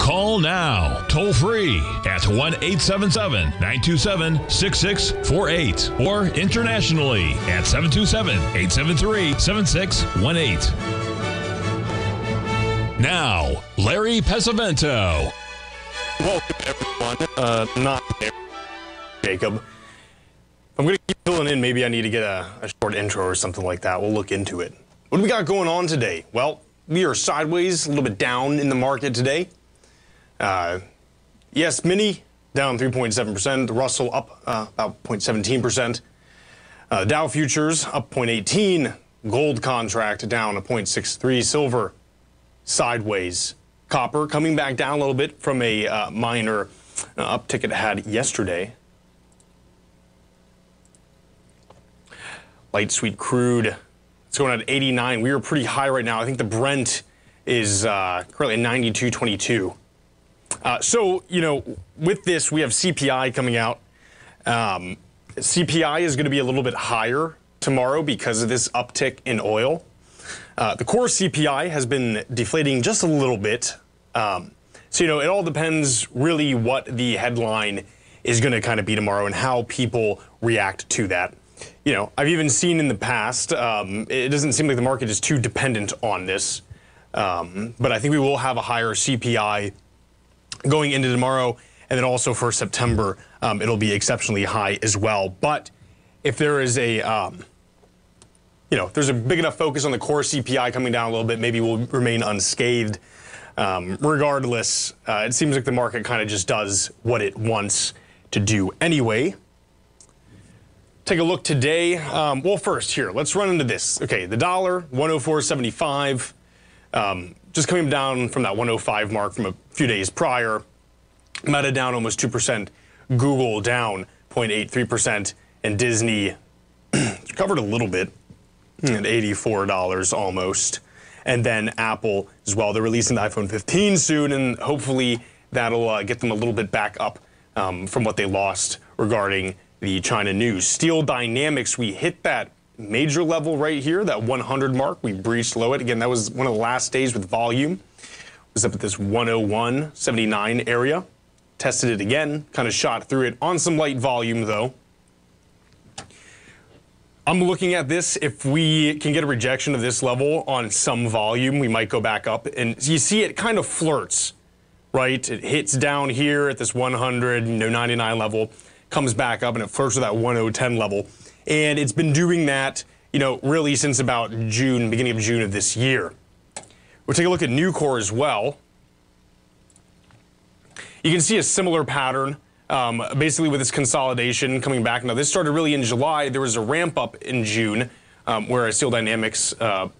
Call now, toll free at 1-877-927-6648 or internationally at 727-873-7618. Now, Larry Pesavento. Welcome, everyone. Not there. Jacob. I'm going to keep filling in. Maybe I need to get a short intro or something like that. We'll look into it. What do we got going on today? Well, we are sideways, a little bit down in the market today. Yes, mini down 3.7%. The Russell up about 0.17%. Dow futures up 0.18%. Gold contract down a 0.63%. Silver sideways. Copper coming back down a little bit from a minor uptick it had yesterday. Light sweet crude, it's going at 89. We are pretty high right now. I think the Brent is currently at 92.22. So, you know, with this, we have CPI coming out. CPI is going to be a little bit higher tomorrow because of this uptick in oil. The core CPI has been deflating just a little bit. So, you know, it all depends really what the headline is going to kind of be tomorrow and how people react to that. You know, I've even seen in the past, it doesn't seem like the market is too dependent on this, but I think we will have a higher CPI going into tomorrow, and then also for September, it'll be exceptionally high as well. But if there is a, you know, there's a big enough focus on the core CPI coming down a little bit, maybe we'll remain unscathed. Regardless, it seems like the market kind of just does what it wants to do anyway. Take a look today. Well, first here, let's run into this. Okay, the dollar, 104.75, just coming down from that 105 mark from a few days prior. Meta down almost 2%, Google down 0.83%, and Disney covered a little bit at $84 almost. And then Apple as well. They're releasing the iPhone 15 soon, and hopefully that'll get them a little bit back up from what they lost regarding the China news. Steel Dynamics, we hit that major level right here, that 100 mark. We breached low it. Again, that was one of the last days with volume. It was up at this 101.79 area. Tested it again, kind of shot through it on some light volume, though. I'm looking at this. If we can get a rejection of this level on some volume, we might go back up. And you see it kind of flirts, right? It hits down here at this 100, you know, 99 level. Comes back up and it flirts with that 1010 level. And it's been doing that, you know, really since about June, beginning of June of this year. We'll take a look at Nucor as well. You can see a similar pattern, basically with this consolidation coming back. Now, this started really in July. There was a ramp up in June, where Steel Dynamics was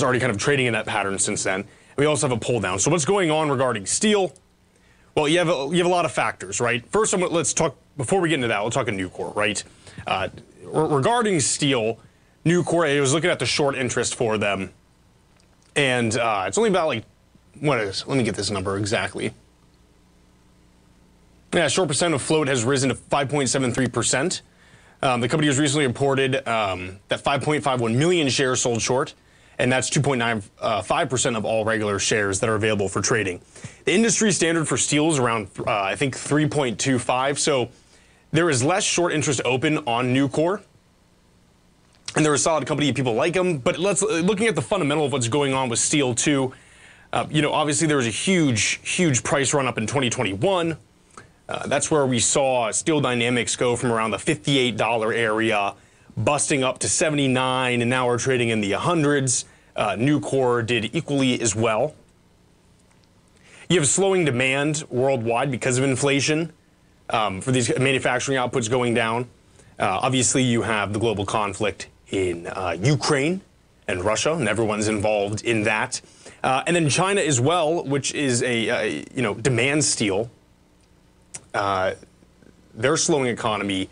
already kind of trading in that pattern since then. And we also have a pull down. So what's going on regarding steel? Well, you have a lot of factors, right? First, let's talk, before we get into that, we'll talk in Nucor, right? Regarding steel, Nucor, I was looking at the short interest for them, and it's only about like, what is, let me get this number exactly. Yeah, short percent of float has risen to 5.73%. The company has recently reported that 5.51 million shares sold short, and that's 2.95% of all regular shares that are available for trading. The industry standard for steel is around, I think, 3.25. So there is less short interest open on Nucor, and they're a solid company. People like them. But let's looking at the fundamental of what's going on with steel too. You know, obviously there was a huge price run up in 2021. That's where we saw Steel Dynamics go from around the $58 area, busting up to 79, and now we're trading in the 100s. Nucor did equally as well. You have slowing demand worldwide because of inflation, for these manufacturing outputs going down. Obviously, you have the global conflict in Ukraine and Russia, and everyone's involved in that. And then China as well, which is a you know, demand steel. Their slowing economy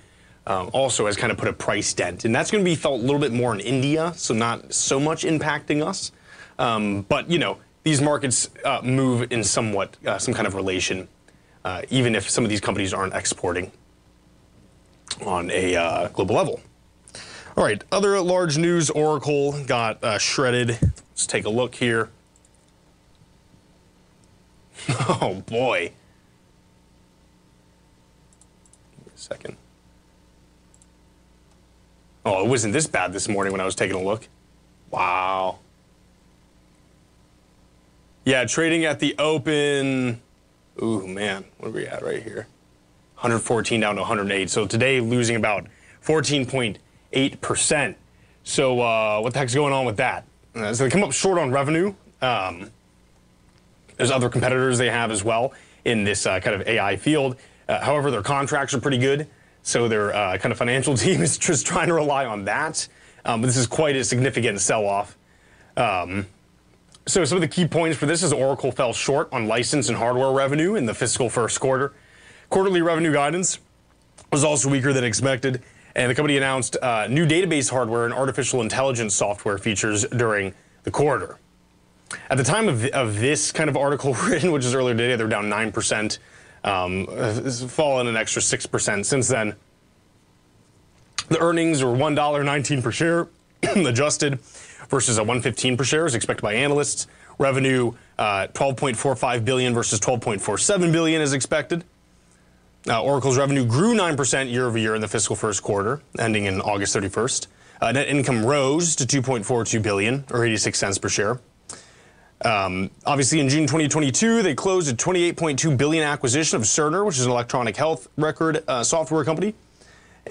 also has kind of put a price dent. And that's going to be felt a little bit more in India, so not so much impacting us. But, you know, these markets move in somewhat, some kind of relation, even if some of these companies aren't exporting on a global level. All right, other large news, Oracle got shredded. Let's take a look here. Oh, boy. Give me a second. Oh, it wasn't this bad this morning when I was taking a look. Wow. Yeah, trading at the open. Ooh, man, what are we at right here? 114 down to 108. So today losing about 14.8%. So what the heck's going on with that? So they come up short on revenue. There's other competitors they have as well in this kind of AI field. However, their contracts are pretty good. So their kind of financial team is just trying to rely on that. But this is quite a significant sell-off. So some of the key points for this is Oracle fell short on license and hardware revenue in the fiscal first quarter. Quarterly revenue guidance was also weaker than expected, and the company announced new database hardware and artificial intelligence software features during the quarter. At the time of this kind of article written, which is earlier today, they're down 9%. It's fallen an extra 6% since then. The earnings were $1.19 per share adjusted versus a $1.15 per share is expected by analysts. Revenue $12.45 billion versus $12.47 billion is expected. Oracle's revenue grew 9% year over year in the fiscal first quarter, ending in August 31st. Net income rose to $2.42 billion, or 86 cents per share. Obviously, in June 2022, they closed a $28.2 billion acquisition of Cerner, which is an electronic health record software company.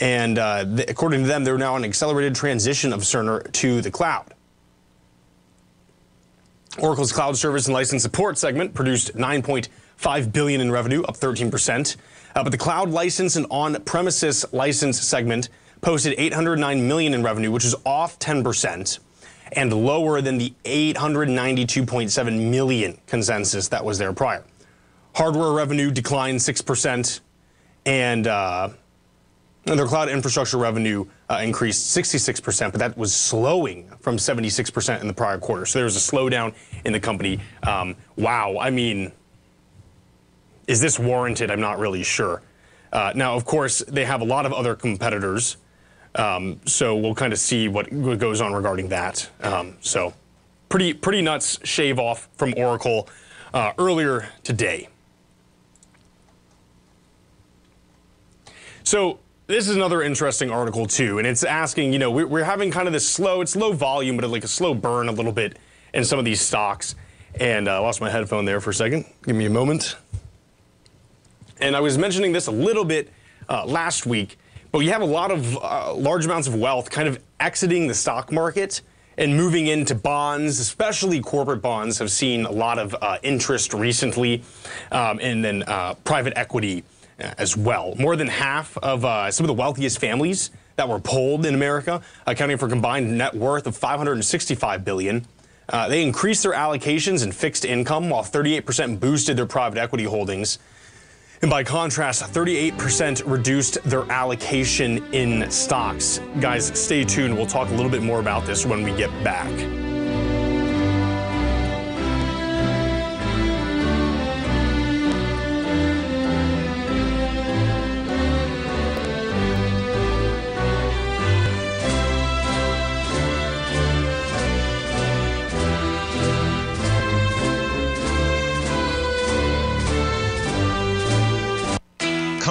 And according to them, they're now in an accelerated transition of Cerner to the cloud. Oracle's cloud service and license support segment produced $9.5 billion in revenue, up 13%. But the cloud license and on-premises license segment posted $809 million in revenue, which is off 10%. And lower than the $892.7 million consensus that was there prior. Hardware revenue declined 6%, and their cloud infrastructure revenue increased 66%, but that was slowing from 76% in the prior quarter. So there was a slowdown in the company. Wow, I mean, is this warranted? I'm not really sure. Now, of course, they have a lot of other competitors. So we'll kind of see what goes on regarding that. So pretty nuts shave off from Oracle earlier today. So this is another interesting article too, and it's asking, you know, we're having kind of this slow, it's low volume, but like a slow burn a little bit in some of these stocks. And I lost my headphone there for a second. Give me a moment. And I was mentioning this a little bit last week. But you have a lot of large amounts of wealth kind of exiting the stock market and moving into bonds, especially corporate bonds have seen a lot of interest recently, and then private equity as well. More than half of some of the wealthiest families that were polled in America, accounting for a combined net worth of $565 billion. They increased their allocations in fixed income, while 38% boosted their private equity holdings. And by contrast, 38% reduced their allocation in stocks. Guys, stay tuned. We'll talk a little bit more about this when we get back.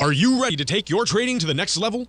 Are you ready to take your trading to the next level?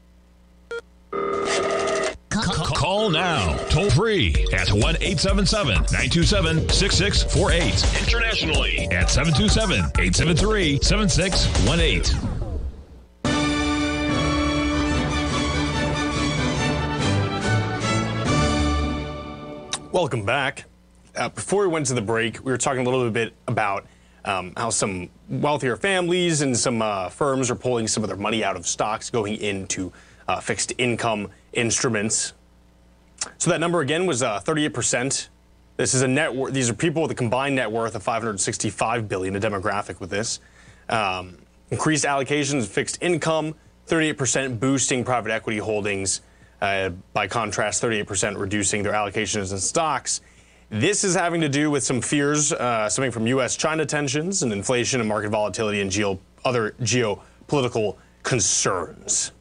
Call now, toll free at 1-877-927-6648. Internationally at 727-873-7618. Welcome back. Before we went to the break, we were talking a little bit about how some wealthier families and some firms are pulling some of their money out of stocks going into fixed income instruments. So that number again was 38%. This is a net worth. These are people with a combined net worth of $565 billion, a demographic with this. Increased allocations of fixed income, 38% boosting private equity holdings. By contrast, 38% reducing their allocations in stocks. This is having to do with some fears stemming from U.S.-China tensions and inflation and market volatility and other geopolitical concerns.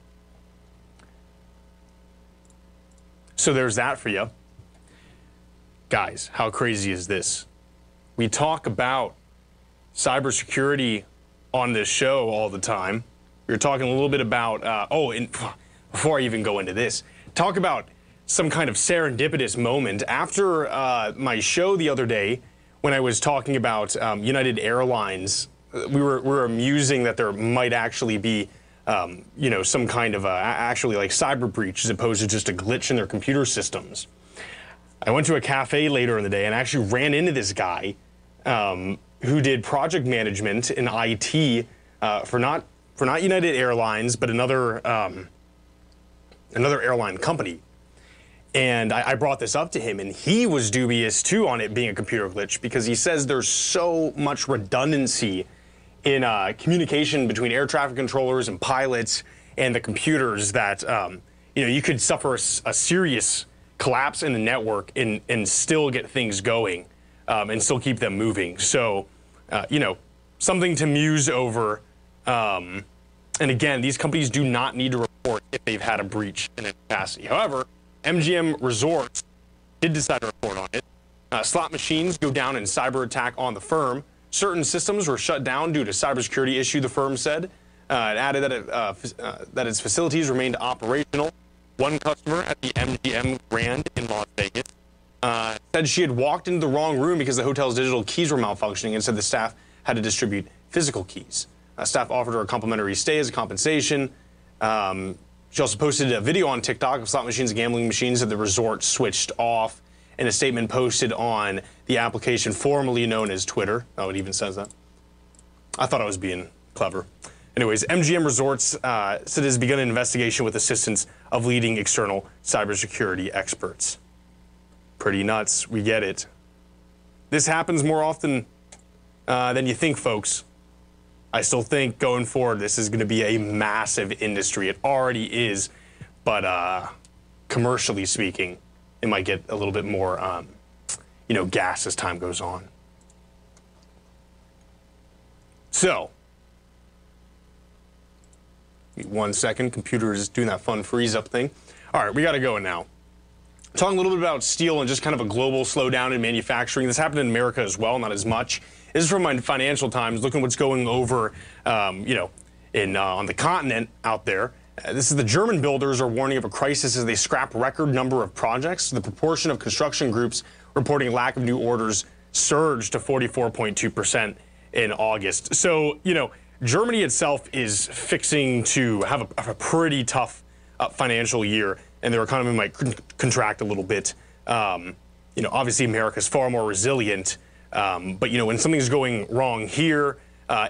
So there's that for you. Guys, how crazy is this? We talk about cybersecurity on this show all the time. We were talking a little bit about, and before I even go into this, talk about some kind of serendipitous moment. After my show the other day, when I was talking about United Airlines, we were musing that there might actually be some kind of actually like cyber breach as opposed to just a glitch in their computer systems. I went to a cafe later in the day and actually ran into this guy who did project management in IT for not United Airlines, but another airline company. And I brought this up to him, and he was dubious too on it being a computer glitch, because he says there's so much redundancy in communication between air traffic controllers and pilots and the computers that you could suffer a serious collapse in the network and still get things going and still keep them moving. So something to muse over. And again, these companies do not need to report if they've had a breach in a capacity. However, MGM Resorts did decide to report on it. Slot machines go down in cyber attack on the firm. Certain systems were shut down due to cybersecurity issue, the firm said. It added that, that its facilities remained operational. One customer at the MGM Grand in Las Vegas said she had walked into the wrong room because the hotel's digital keys were malfunctioning, and said the staff had to distribute physical keys. Staff offered her a complimentary stay as a compensation. She also posted a video on TikTok of slot machines and gambling machines at the resort switched off, and a statement posted on the application formerly known as Twitter. Oh, it even says that. I thought I was being clever. Anyways, MGM Resorts said it has begun an investigation with assistance of leading external cybersecurity experts. Pretty nuts. We get it. This happens more often than you think, folks. I still think going forward this is going to be a massive industry. It already is, but commercially speaking, it might get a little bit more, you know, gas as time goes on. So, one second, computer is doing that fun freeze up thing. All right, we got to go now. Talking a little bit about steel and just kind of a global slowdown in manufacturing. This happened in America as well, not as much. This is from my Financial Times, looking at what's going over, you know, in on the continent out there. This is the German builders are warning of a crisis as they scrap record number of projects. The proportion of construction groups reporting lack of new orders surged to 44.2% in August. So, you know, Germany itself is fixing to have a pretty tough financial year, and their economy might contract a little bit. You know, obviously America's far more resilient, but you know, when something's going wrong here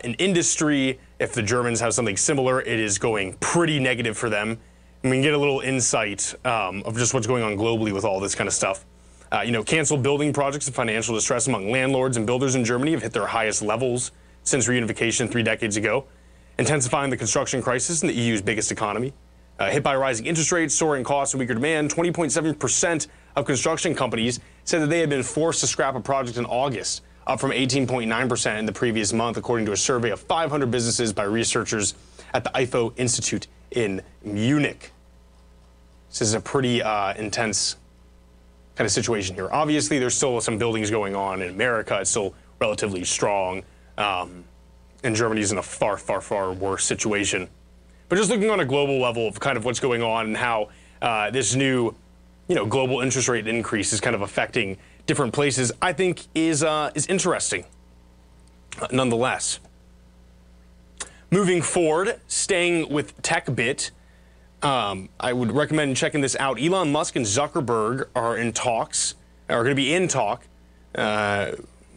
in industry, if the Germans have something similar, it is going pretty negative for them. And we can get a little insight of just what's going on globally with all this kind of stuff. You know, canceled building projects and financial distress among landlords and builders in Germany have hit their highest levels since reunification 3 decades ago, intensifying the construction crisis in the EU's biggest economy. Hit by rising interest rates, soaring costs, and weaker demand, 20.7% of construction companies said that they had been forced to scrap a project in August, up from 18.9% in the previous month, according to a survey of 500 businesses by researchers at the IFO Institute in Munich. This is a pretty intense kind of situation here. Obviously, there's still some buildings going on in America. It's still relatively strong, and Germany's in a far, far, far worse situation. But just looking on a global level of kind of what's going on and how this new, you know, global interest rate increase is kind of affecting different places, I think is interesting nonetheless. Moving forward, staying with TechBit, I would recommend checking this out. Elon Musk and Zuckerberg are in talks, are going to be in talk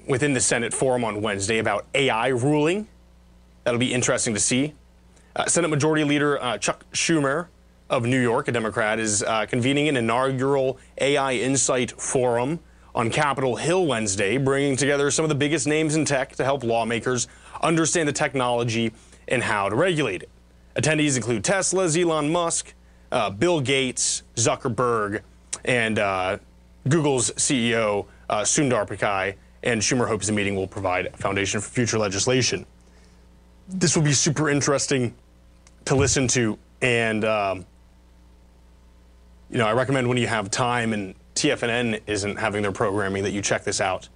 within the Senate forum on Wednesday about AI ruling. That'll be interesting to see. Senate Majority Leader Chuck Schumer of New York, a Democrat, is convening an inaugural AI Insight Forum on Capitol Hill Wednesday, bringing together some of the biggest names in tech to help lawmakers understand the technology and how to regulate it. Attendees include Tesla, Elon Musk, Bill Gates, Zuckerberg, and Google's CEO Sundar Pichai, and Schumer hopes the meeting will provide a foundation for future legislation. This will be super interesting to listen to, and you know, I recommend when you have time and TFNN isn't having their programming that you check this out.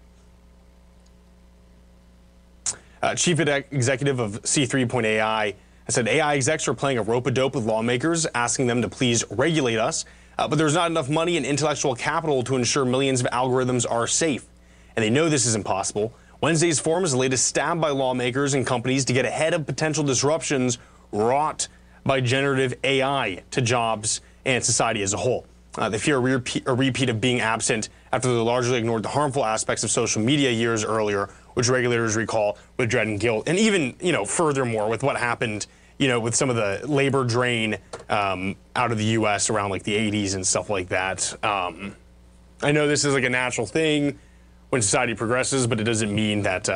Chief Executive of C3.ai said AI execs are playing a rope-a-dope with lawmakers, asking them to please regulate us, but there's not enough money and intellectual capital to ensure millions of algorithms are safe, and they know this is impossible. Wednesday's forum is the latest stab by lawmakers and companies to get ahead of potential disruptions wrought by generative AI to jobs and society as a whole. They fear a repeat of being absent after they largely ignored the harmful aspects of social media years earlier, which regulators recall with dread and guilt. And even, you know, furthermore, with what happened, you know, with some of the labor drain out of the U.S. around like the 80s and stuff like that. I know this is like a natural thing when society progresses, but it doesn't mean that,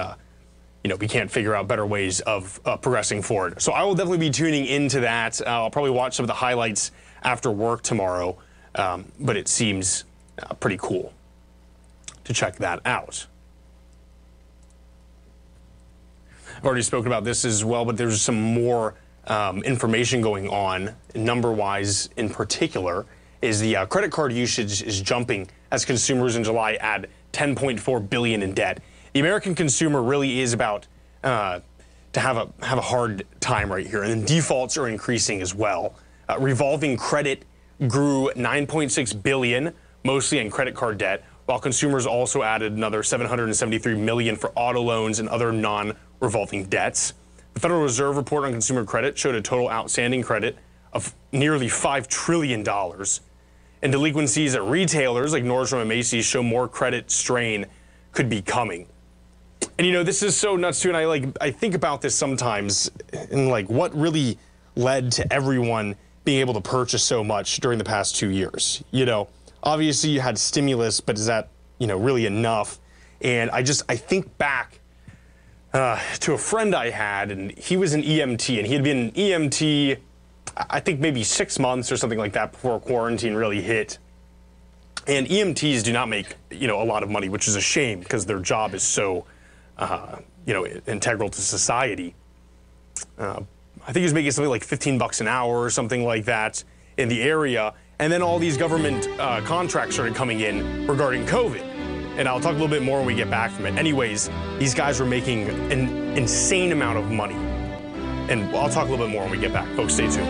you know, we can't figure out better ways of progressing forward. So I will definitely be tuning into that. I'll probably watch some of the highlights after work tomorrow, but it seems pretty cool to check that out. I've already spoken about this as well, but there's some more information going on, number-wise in particular, is the credit card usage is jumping as consumers in July add $10.4 billion in debt. The American consumer really is about to have a hard time right here. And then defaults are increasing as well. Revolving credit grew $9.6 billion, mostly in credit card debt, while consumers also added another $773 million for auto loans and other non-revolving debts. The Federal Reserve report on consumer credit showed a total outstanding credit of nearly $5 trillion. And delinquencies at retailers like Nordstrom and Macy's show more credit strain could be coming. And you know, this is so nuts too, and I think about this sometimes, and like what really led to everyone being able to purchase so much during the past 2 years. You know, obviously you had stimulus, but is that, you know, really enough? And I think back to a friend I had, and he was an EMT, and he had been an EMT I think maybe 6 months or something like that before quarantine really hit. And EMTs do not make, you know, a lot of money, which is a shame because their job is so, you know, integral to society. I think he was making something like 15 bucks an hour or something like that in the area. And then all these government contracts started coming in regarding COVID. And I'll talk a little bit more when we get back from it. Anyways, these guys were making an insane amount of money. And I'll talk a little bit more when we get back. Folks, stay tuned.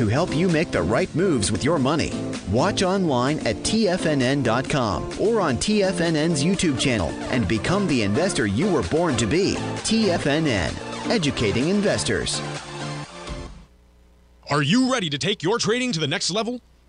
help you make the right moves with your money. Watch online at TFNN.com or on TFNN's YouTube channel and become the investor you were born to be. TFNN, educating investors. Are you ready to take your trading to the next level?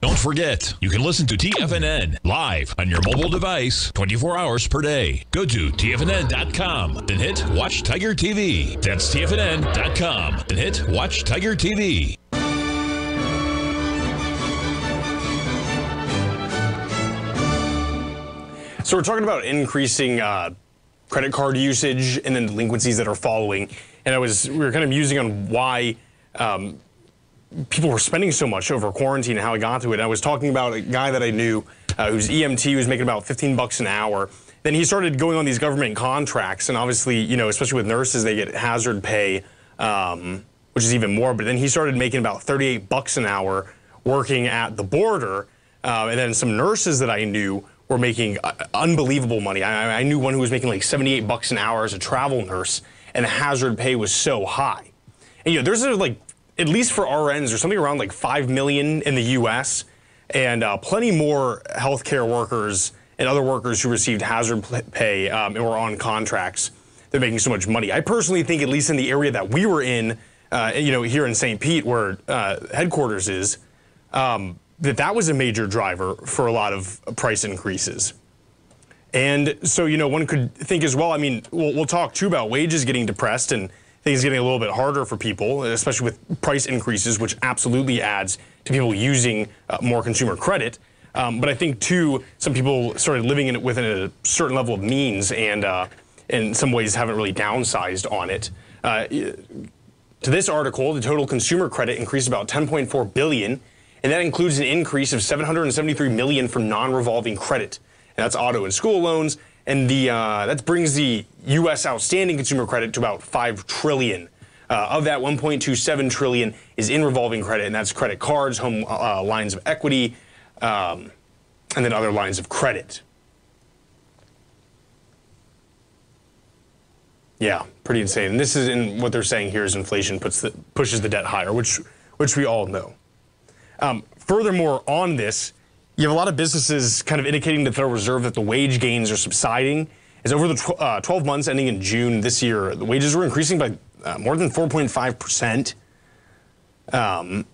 Don't forget, you can listen to TFNN live on your mobile device 24 hours per day. Go to TFNN.com, then hit Watch Tiger TV. That's TFNN.com, then hit Watch Tiger TV. So we're talking about increasing credit card usage and then delinquencies that are following. And we were kind of musing on why people were spending so much over quarantine and how I got to it. And I was talking about a guy that I knew who's EMT, who's making about 15 bucks an hour. Then he started going on these government contracts, and obviously, you know, especially with nurses, they get hazard pay, which is even more. But then he started making about 38 bucks an hour working at the border, and then some nurses that I knew were making unbelievable money. I knew one who was making like 78 bucks an hour as a travel nurse, and hazard pay was so high. And you know, there's like, at least for RNs, there's something around like 5 million in the U.S. and plenty more healthcare workers and other workers who received hazard pay and were on contracts. They're making so much money. I personally think, at least in the area that we were in, you know, here in St. Pete, where headquarters is, that was a major driver for a lot of price increases. And so, you know, one could think as well, I mean, we'll talk too about wages getting depressed and things getting a little bit harder for people, especially with price increases, which absolutely adds to people using more consumer credit. But I think, too, some people started living in it within a certain level of means and in some ways haven't really downsized on it. To this article, the total consumer credit increased about $10.4 billion, and that includes an increase of $773 million for non-revolving credit. And that's auto and school loans. And that brings the U.S. outstanding consumer credit to about $5 trillion. Of that, $1.27 trillion is in revolving credit, and that's credit cards, home lines of equity, and then other lines of credit. Yeah, pretty insane. And this is in what they're saying here is inflation pushes the debt higher, which we all know. Furthermore, on this, you have a lot of businesses kind of indicating to the Federal Reserve that the wage gains are subsiding. As over the 12 months ending in June this year, the wages were increasing by more than 4.5%. And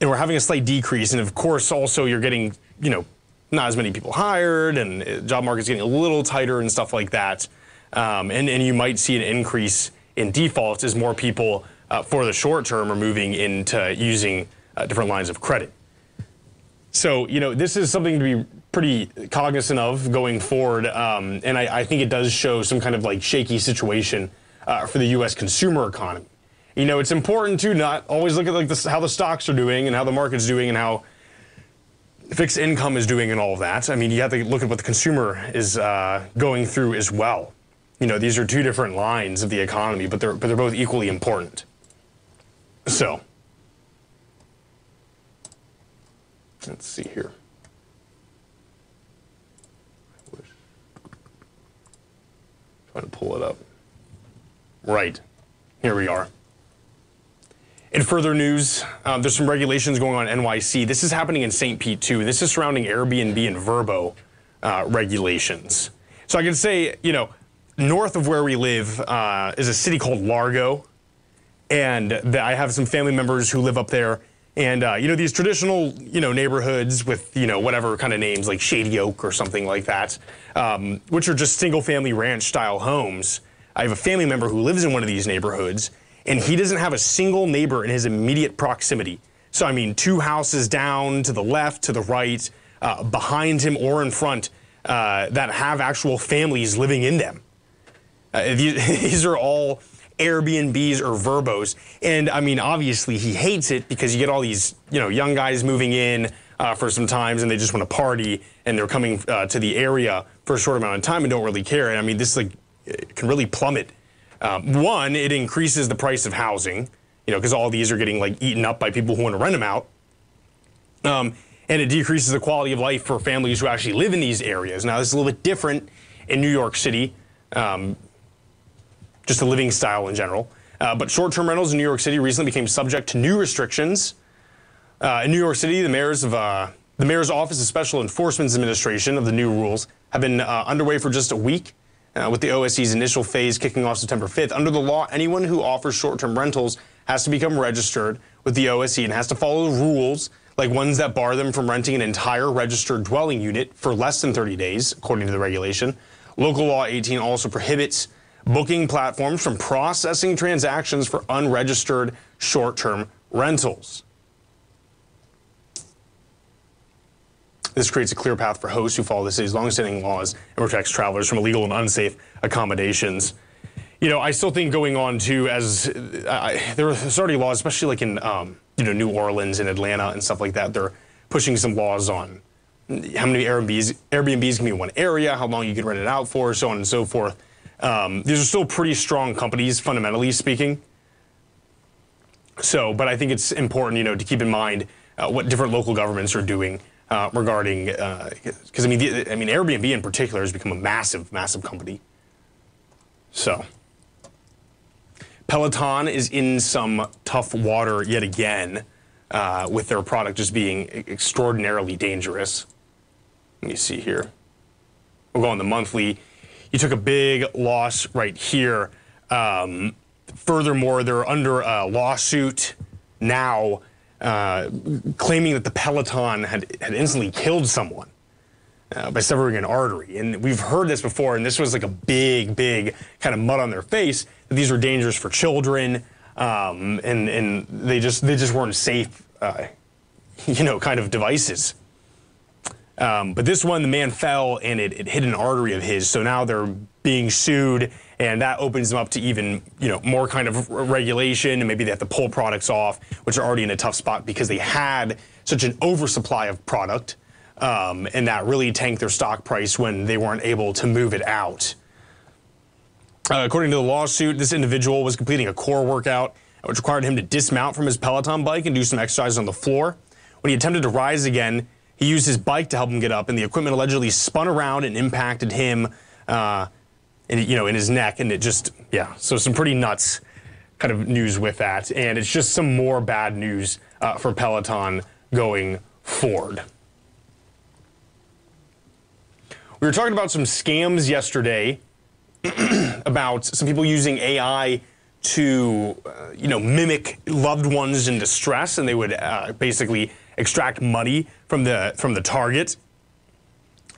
we're having a slight decrease, and of course also you're getting, you know, not as many people hired, and job market's getting a little tighter and stuff like that, and you might see an increase in defaults as more people for the short term are moving into using different lines of credit. So, you know, this is something to be pretty cognizant of going forward, and I think it does show some kind of like shaky situation for the U.S. consumer economy. You know, it's important to not always look at like how the stocks are doing and how the market's doing and how fixed income is doing and all of that. I mean, you have to look at what the consumer is going through as well. You know, these are two different lines of the economy, but they're both equally important. So, let's see here. I wish. Trying to pull it up. Right. Here we are. In further news, there's some regulations going on in NYC. This is happening in St. Pete, too. This is surrounding Airbnb and Vrbo regulations. So I can say, you know, north of where we live is a city called Largo. And I have some family members who live up there. And, you know, these traditional, you know, neighborhoods with, you know, whatever kind of names like Shady Oak or something like that, which are just single-family ranch-style homes. I have a family member who lives in one of these neighborhoods, and he doesn't have a single neighbor in his immediate proximity. So, I mean, two houses down, to the left, to the right, behind him or in front, that have actual families living in them. These are all Airbnbs or Vrbo's. And, I mean, obviously he hates it because you get all these, you know, young guys moving in for some times, and they just want to party, and they're coming to the area for a short amount of time and don't really care. And, I mean, this, like, it can really plummet. One, it increases the price of housing, you know, because all these are getting like eaten up by people who want to rent them out. And it decreases the quality of life for families who actually live in these areas. Now, this is a little bit different in New York City, just the living style in general. But short-term rentals in New York City recently became subject to new restrictions. In New York City, the mayor's office of Special Enforcement Administration of the new rules have been underway for just a week. With the OSC's initial phase kicking off September 5th. Under the law, anyone who offers short-term rentals has to become registered with the OSC and has to follow rules like ones that bar them from renting an entire registered dwelling unit for less than 30 days, according to the regulation. Local Law 18 also prohibits booking platforms from processing transactions for unregistered short-term rentals. This creates a clear path for hosts who follow the city's longstanding laws and protects travelers from illegal and unsafe accommodations. You know, I still think going on to there's already laws, especially like in you know, New Orleans and Atlanta and stuff like that. They're pushing some laws on how many Airbnbs can be in one area, how long you can rent it out for, so on and so forth. These are still pretty strong companies, fundamentally speaking. So, but I think it's important, you know, to keep in mind what different local governments are doing regarding, because I mean, Airbnb in particular has become a massive, massive company. So, Peloton is in some tough water yet again with their product just being extraordinarily dangerous. Let me see here. We'll go on the monthly. You took a big loss right here. Furthermore, they're under a lawsuit now claiming that the Peloton had instantly killed someone by severing an artery. And we've heard this before, and this was like a big, big kind of mud on their face, that these are dangerous for children, and they just weren't safe, you know, kind of devices. But this one, the man fell and it hit an artery of his, so now they're being sued, and that opens them up to even, you know, more kind of regulation, and maybe they have to pull products off, which are already in a tough spot because they had such an oversupply of product, and that really tanked their stock price when they weren't able to move it out. According to the lawsuit, this individual was completing a core workout, which required him to dismount from his Peloton bike and do some exercise on the floor. When he attempted to rise again, he used his bike to help him get up, and the equipment allegedly spun around and impacted him, you know, in his neck, and it just, yeah. So some pretty nuts kind of news with that, and it's just some more bad news for Peloton going forward. We were talking about some scams yesterday about some people using AI to, you know, mimic loved ones in distress, and they would basically extract money from the target.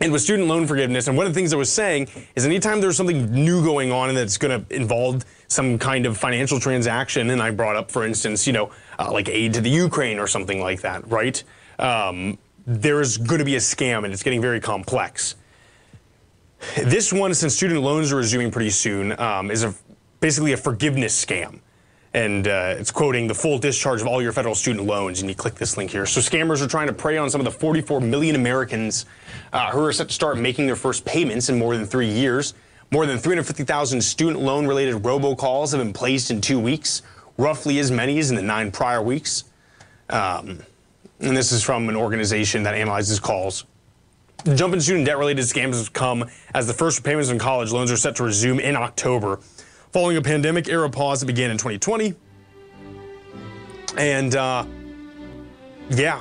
And with student loan forgiveness, and one of the things I was saying is anytime there's something new going on and that's going to involve some kind of financial transaction, and I brought up, for instance, you know, like aid to the Ukraine or something like that, right? There's going to be a scam, and it's getting very complex. This one, since student loans are resuming pretty soon, is basically a forgiveness scam. And it's quoting the full discharge of all your federal student loans, and you click this link here. So scammers are trying to prey on some of the 44 million Americans who are set to start making their first payments in more than 3 years. More than 350,000 student loan-related robocalls have been placed in 2 weeks, roughly as many as in the 9 prior weeks. And this is from an organization that analyzes calls. The jump in student debt-related scams has come as the first repayments on college loans are set to resume in October, following a pandemic-era pause that began in 2020. And, yeah,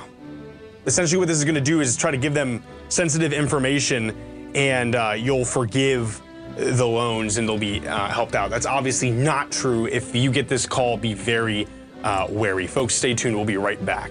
essentially what this is going to do is try to give them sensitive information, and you'll forgive the loans and they'll be helped out. That's obviously not true. If you get this call, be very wary. Folks, stay tuned. We'll be right back.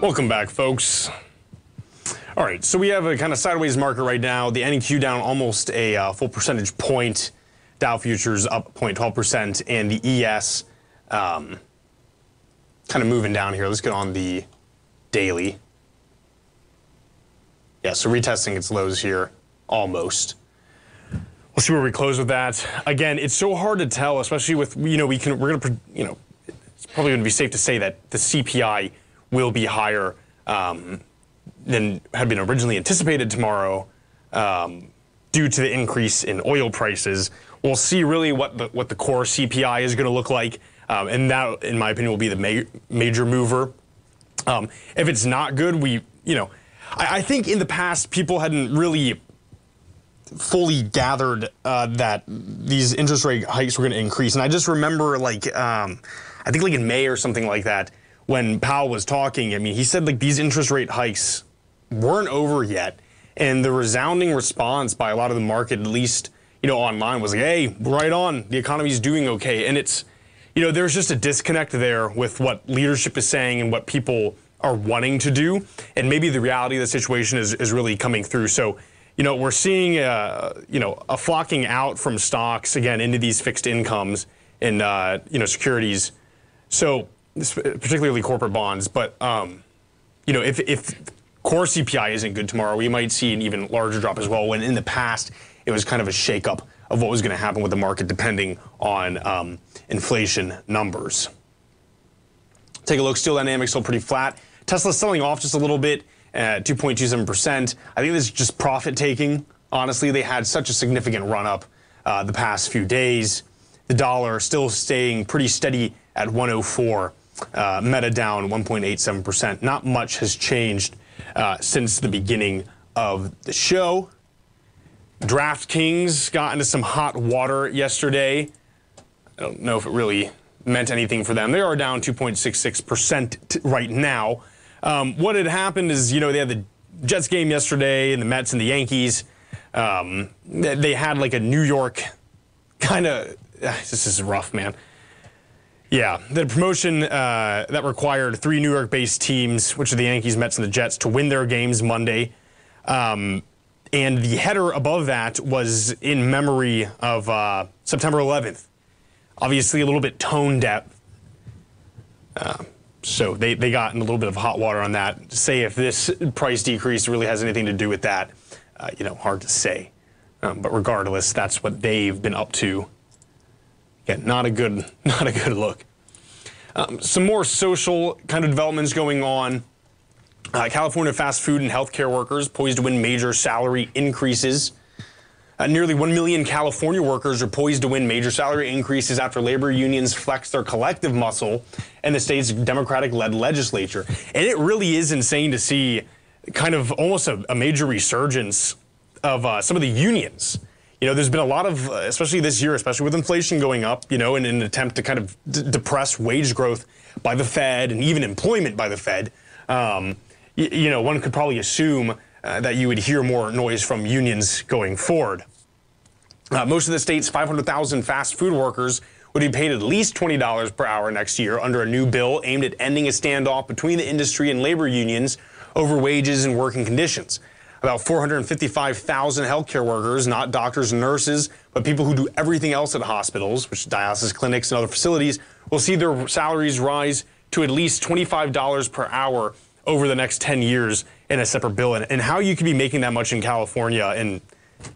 Welcome back, folks. All right, so we have a kind of sideways market right now. The NQ down almost a full percentage point. Dow futures up 0.12%, and the ES kind of moving down here. Let's get on the daily. Yeah, so retesting its lows here, almost. We'll see where we close with that. Again, it's so hard to tell, especially with, you know, it's probably going to be safe to say that the CPI will be higher than had been originally anticipated tomorrow due to the increase in oil prices. We'll see really what the core CPI is going to look like, and that, in my opinion, will be the major mover. If it's not good, I think in the past people hadn't really fully gathered that these interest rate hikes were going to increase. And I just remember, like, I think like in May or something like that, when Powell was talking, I mean, he said like these interest rate hikes weren't over yet, and the resounding response by a lot of the market, at least, you know, online, was like, "Hey, right on, the economy's doing okay." And it's, you know, there's just a disconnect there with what leadership is saying and what people are wanting to do, and maybe the reality of the situation is really coming through. So, you know, we're seeing a flocking out from stocks again into these fixed incomes and securities. So, particularly corporate bonds, but if core CPI isn't good tomorrow, we might see an even larger drop as well, when in the past it was kind of a shakeup of what was going to happen with the market depending on inflation numbers. Take a look, Steel Dynamics still pretty flat. Tesla's selling off just a little bit at 2.27%. I think this is just profit taking. Honestly, they had such a significant run up the past few days. The dollar still staying pretty steady at 104. Meta down 1.87%. Not much has changed since the beginning of the show. DraftKings got into some hot water yesterday. I don't know if it really meant anything for them. They are down 2.66% right now. What had happened is, you know, they had the Jets game yesterday and the Mets and the Yankees. They had like a New York kind of, this is rough, man. Yeah, the promotion that required 3 New York-based teams, which are the Yankees, Mets, and the Jets, to win their games Monday. And the header above that was in memory of September 11th. Obviously a little bit tone deaf. So they got in a little bit of hot water on that. Say if this price decrease really has anything to do with that, you know, hard to say. But regardless, that's what they've been up to. Again, not a good look. Some more social kind of developments going on. California fast food and healthcare workers poised to win major salary increases. Nearly 1 million California workers are poised to win major salary increases after labor unions flex their collective muscle in the state's Democratic-led legislature. And it really is insane to see kind of almost a major resurgence of some of the unions. You know, there's been a lot of, especially this year, especially with inflation going up, you know, in an attempt to kind of depress wage growth by the Fed and even employment by the Fed. You know, one could probably assume that you would hear more noise from unions going forward. Most of the state's 500,000 fast food workers would be paid at least $20 per hour next year under a new bill aimed at ending a standoff between the industry and labor unions over wages and working conditions. About 455,000 healthcare workers, not doctors and nurses, but people who do everything else at hospitals, which dialysis clinics and other facilities, will see their salaries rise to at least $25 per hour over the next 10 years in a separate bill. And how you could be making that much in California and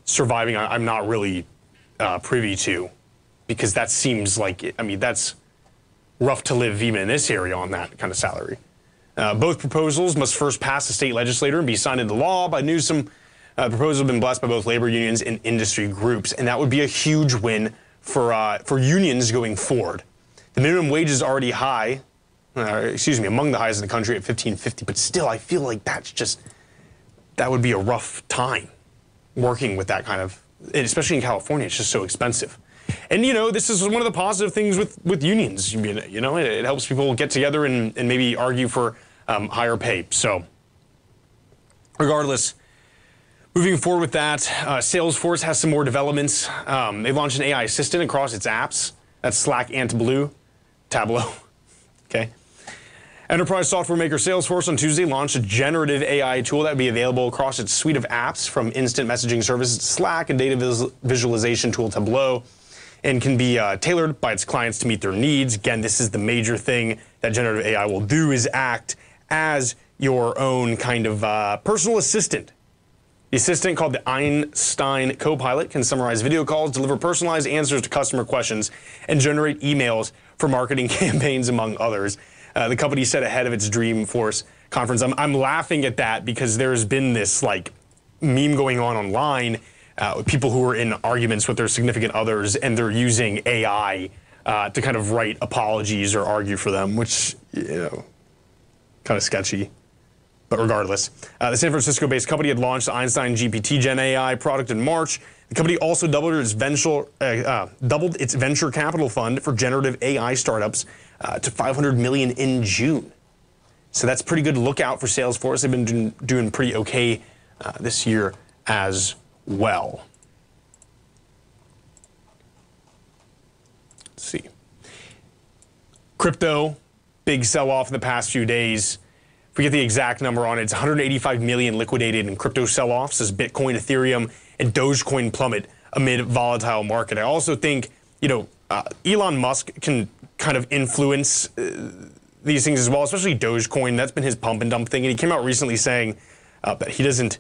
surviving, I'm not really privy to, because that seems like, I mean, that's rough to live even in this area on that kind of salary. Both proposals must first pass the state legislature and be signed into law by Newsom. The proposal has been blessed by both labor unions and industry groups, and that would be a huge win for unions going forward. The minimum wage is already high, among the highest in the country at $15.50, but still I feel like that's just, that would be a rough time working with that kind of, and especially in California, it's just so expensive. And, you know, this is one of the positive things with unions. You know, it helps people get together and maybe argue for higher pay. So, regardless, moving forward with that, Salesforce has some more developments. They've launched an AI assistant across its apps. That's Slack and Tableau. Okay. Enterprise software maker Salesforce on Tuesday launched a generative AI tool that would be available across its suite of apps, from instant messaging services to Slack and data visualization tool Tableau, and can be tailored by its clients to meet their needs. Again, this is the major thing that generative AI will do, is act as your own kind of personal assistant. The assistant, called the Einstein Copilot, can summarize video calls, deliver personalized answers to customer questions, and generate emails for marketing campaigns, among others. The company said ahead of its Dreamforce conference. I'm laughing at that because there's been this like meme going on online with people who are in arguments with their significant others, and they're using AI to kind of write apologies or argue for them, which, you know, kind of sketchy. But regardless, the San Francisco-based company had launched the Einstein GPT Gen AI product in March. The company also doubled its venture capital fund for generative AI startups to $500 million in June. So that's pretty good lookout for Salesforce. They've been doing pretty okay this year as well. Let's see. Crypto, big sell-off in the past few days. If we get the exact number on it, it's 185 million liquidated in crypto sell-offs as Bitcoin, Ethereum, and Dogecoin plummet amid volatile market. I also think, you know, Elon Musk can kind of influence these things as well, especially Dogecoin. That's been his pump and dump thing. And he came out recently saying that he doesn't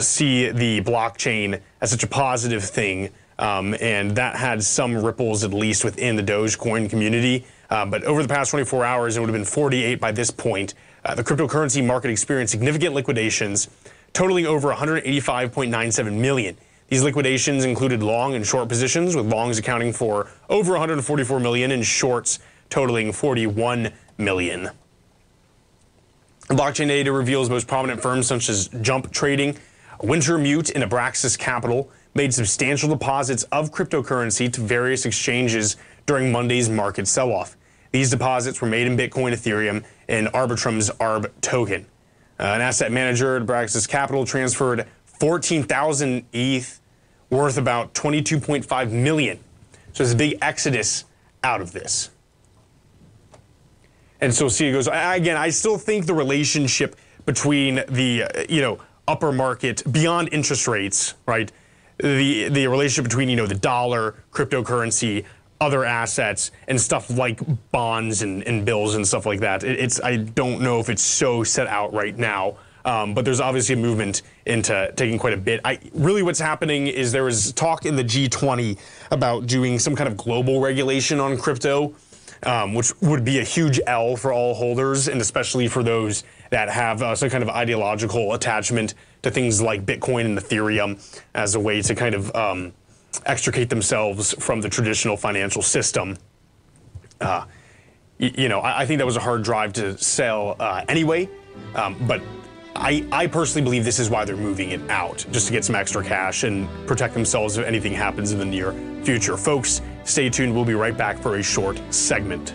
see the blockchain as such a positive thing. And that had some ripples, at least within the Dogecoin community. But over the past 24 hours, it would have been 48 by this point. The cryptocurrency market experienced significant liquidations, totaling over 185.97 million. These liquidations included long and short positions, with longs accounting for over 144 million and shorts totaling 41 million. Blockchain data reveals most prominent firms such as Jump Trading, Wintermute, and Abraxas Capital made substantial deposits of cryptocurrency to various exchanges during Monday's market sell-off. These deposits were made in Bitcoin, Ethereum, and Arbitrum's ARB token. An asset manager at Abraxas Capital transferred 14,000 ETH, worth about 22.5 million. So there's a big exodus out of this. And so see, it goes, again, I still think the relationship between the, you know, upper market, beyond interest rates, right? The relationship between, you know, the dollar, cryptocurrency, other assets and stuff like bonds and bills and stuff like that. It's I don't know if it's so set out right now, but there's obviously a movement into taking quite a bit. Really what's happening is there was talk in the G20 about doing some kind of global regulation on crypto, which would be a huge L for all holders, and especially for those that have some kind of ideological attachment to things like Bitcoin and Ethereum as a way to kind of extricate themselves from the traditional financial system. You know, I think that was a hard drive to sell anyway, but I personally believe this is why they're moving it out, just to get some extra cash and protect themselves if anything happens in the near future. Folks, stay tuned. We'll be right back for a short segment.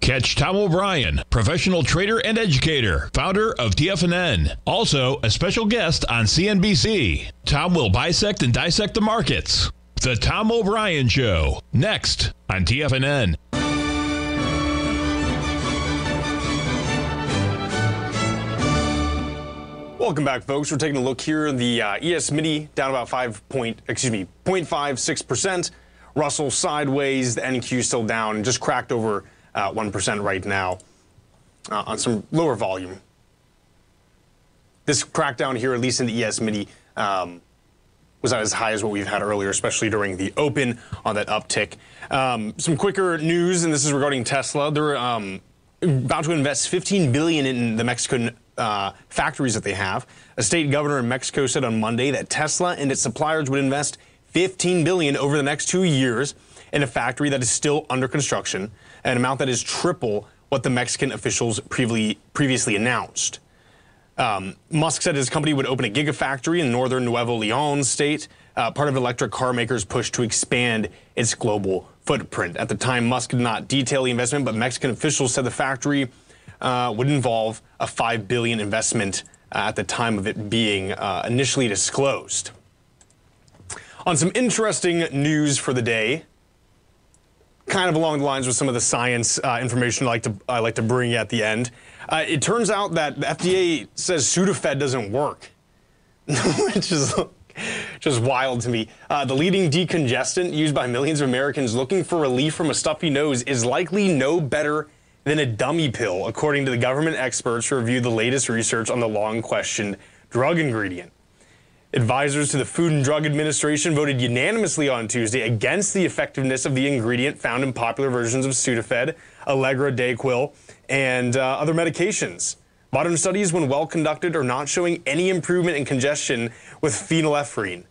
Catch Tom O'Brien, professional trader and educator, founder of TFNN, also a special guest on CNBC. Tom will bisect and dissect the markets. The Tom O'Brien Show, next on TFNN. Welcome back, folks. We're taking a look here. The ES Mini down about 0.56%. Russell sideways. The NQ still down and just cracked over 1% right now on some lower volume. This crackdown here, at least in the ES Mini, was not as high as what we've had earlier, especially during the open on that uptick. Some quicker news, and this is regarding Tesla. They're about to invest $15 billion in the Mexican factories that they have. A state governor in Mexico said on Monday that Tesla and its suppliers would invest $15 billion over the next 2 years in a factory that is still under construction, an amount that is triple what the Mexican officials previously announced. Musk said his company would open a gigafactory in northern Nuevo León state, part of electric car makers' push to expand its global footprint. At the time, Musk did not detail the investment, but Mexican officials said the factory would involve a $5 billion investment at the time of it being initially disclosed. On some interesting news for the day, kind of along the lines with some of the science information I like to bring at the end. It turns out that the FDA says Sudafed doesn't work, which is just wild to me. The leading decongestant used by millions of Americans looking for relief from a stuffy nose is likely no better than a dummy pill, according to the government experts who reviewed the latest research on the long-questioned drug ingredient. Advisors to the Food and Drug Administration voted unanimously on Tuesday against the effectiveness of the ingredient found in popular versions of Sudafed, Allegra, Dayquil, and other medications. Modern studies, when well conducted, are not showing any improvement in congestion with phenylephrine.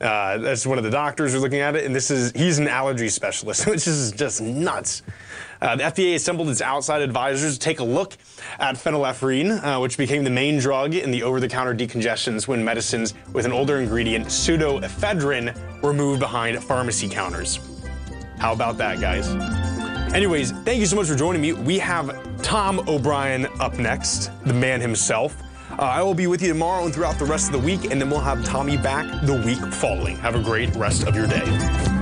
That's one of the doctors who's looking at it, and he's an allergy specialist, which is just nuts. The FDA assembled its outside advisors to take a look at phenylephrine, which became the main drug in the over-the-counter decongestants when medicines with an older ingredient, pseudoephedrine, were moved behind pharmacy counters. How about that, guys? Anyways, thank you so much for joining me. We have Tom O'Brien up next, the man himself. I will be with you tomorrow and throughout the rest of the week, and then we'll have Tommy back the week following. Have a great rest of your day.